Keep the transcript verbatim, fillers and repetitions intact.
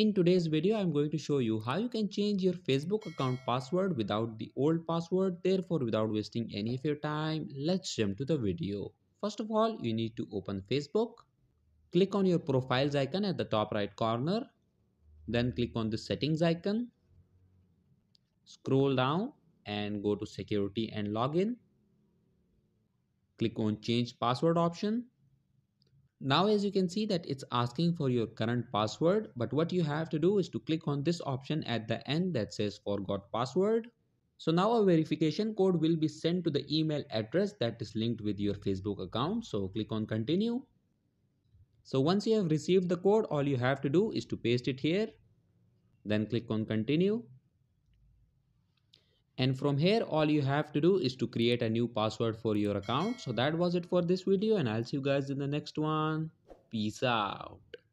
In today's video, I'm going to show you how you can change your Facebook account password without the old password, therefore without wasting any of your time. Let's jump to the video. First of all, you need to open Facebook. Click on your profiles icon at the top right corner. Then click on the settings icon. Scroll down and go to security and login. Click on change password option. Now as you can see that it's asking for your current password, but what you have to do is to click on this option at the end that says forgot password. So now a verification code will be sent to the email address that is linked with your Facebook account. So click on continue. So once you have received the code, all you have to do is to paste it here. Then click on continue. And from here, all you have to do is to create a new password for your account. So that was it for this video, and I'll see you guys in the next one. Peace out.